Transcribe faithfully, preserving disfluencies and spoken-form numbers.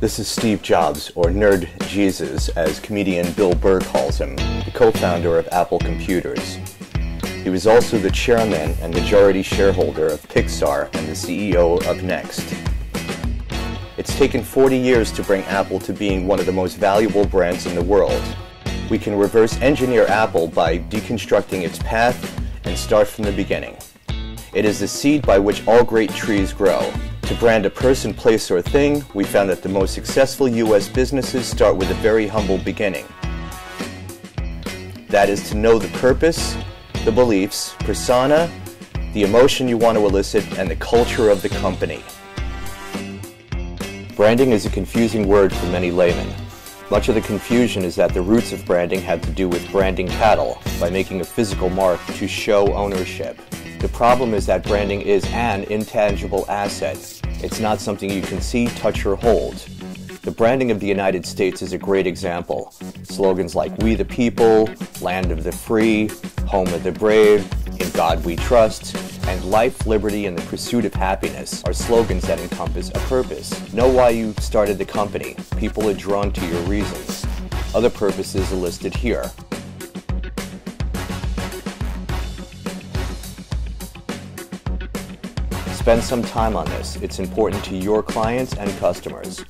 This is Steve Jobs, or Nerd Jesus, as comedian Bill Burr calls him, the co-founder of Apple Computers. He was also the chairman and majority shareholder of Pixar and the C E O of Next. It's taken forty years to bring Apple to being one of the most valuable brands in the world. We can reverse engineer Apple by deconstructing its path and start from the beginning. It is the seed by which all great trees grow. To brand a person, place, or thing, we found that the most successful U S businesses start with a very humble beginning. That is to know the purpose, the beliefs, persona, the emotion you want to elicit, and the culture of the company. Branding is a confusing word for many laymen. Much of the confusion is that the roots of branding had to do with branding cattle, by making a physical mark to show ownership. The problem is that branding is an intangible asset. It's not something you can see, touch, or hold. The branding of the United States is a great example. Slogans like "We the People," "Land of the Free," "Home of the Brave," "In God We Trust," and "Life, Liberty, and the Pursuit of Happiness" are slogans that encompass a purpose. Know why you started the company. People are drawn to your reasons. Other purposes are listed here. Spend some time on this. It's important to your clients and customers.